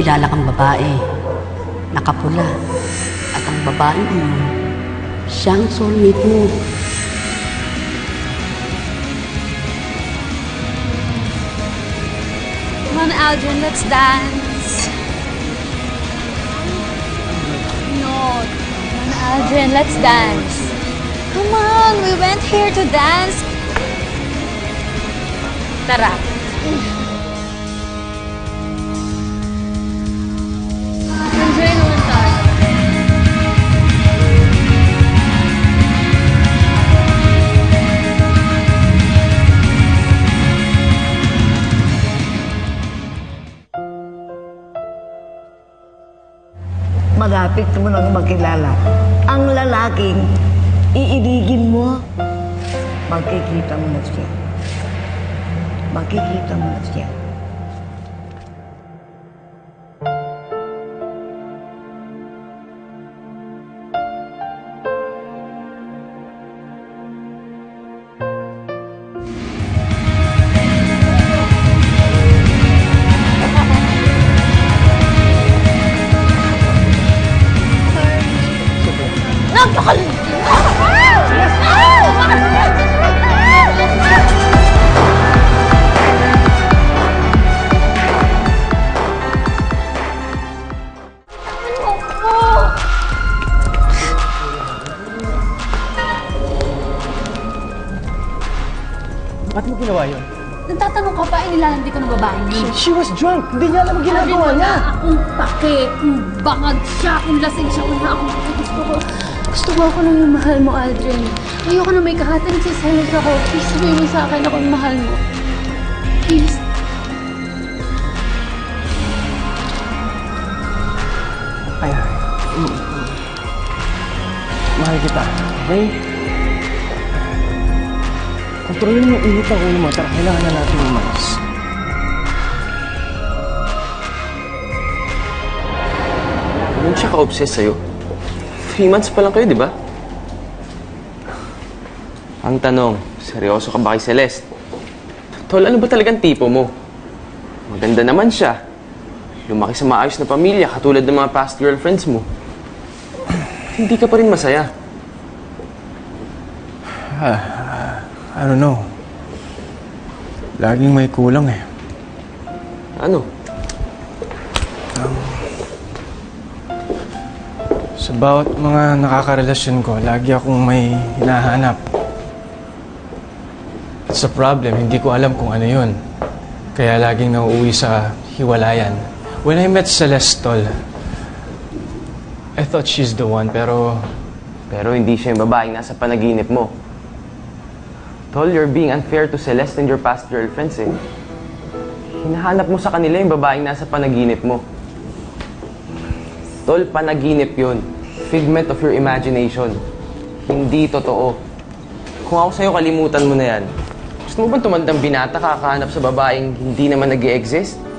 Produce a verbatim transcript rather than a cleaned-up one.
kilala kang babae, nakapula, at ang babae mo, siyang soulmate mo. Come on, Aldrin, let's dance. No, come on, Aldrin, let's dance. Come on, we went here to dance. Tara. Malapit mo nang makilala ang lalaking iiligin mo. Makikita mo na siya. Makikita mo na siya. Ba't mo ginawa yun? Nagtatanong ka pa, inilalandi ka ng babae niya. She was drunk! Hindi niya alam ang ginagawa niya! Wala akong pake, kung bangag siya, kung lasing siya, wala akong pake. Gusto ko, gusto ko ako nang yung mahal mo, Aldrin. Ayoko na may kahatan, nagsiselos ako. Please, sabihin mo sa akin ako yung mahal mo. Please. Ay, ay. Mm. Mahal kita, okay? Kontrolin mo yung init ang ulo mo, tara, kailangan na natin umalis. Anong siya ka-obsess sa'yo? Three months pa lang kayo, di ba? Ang tanong, seryoso ka ba kay Celeste? Tol, ano ba talagang tipo mo? Maganda naman siya. Lumaki sa maayos na pamilya, katulad ng mga past girlfriends mo. Hindi ka pa rin masaya. Ah. I don't know. Laging may kulang eh. Ano? Um, sa bawat mga nakakarelasyon ko, lagi akong may hinahanap. It's a problem, hindi ko alam kung ano yun. Kaya laging nauuwi sa hiwalayan. When I met Celeste, I thought she's the one, pero... Pero hindi siya yung babaeng nasa panaginip mo. Tol, you're being unfair to Celeste and your past girlfriends, eh. Hinahanap mo sa kanila yung babaeng nasa panaginip mo. Tol, panaginip yun. Figment of your imagination. Hindi totoo. Kung ako sa'yo, kalimutan mo na yan. Gusto mo bang tumandang binata kakahanap sa babaeng hindi naman nag-i-exist?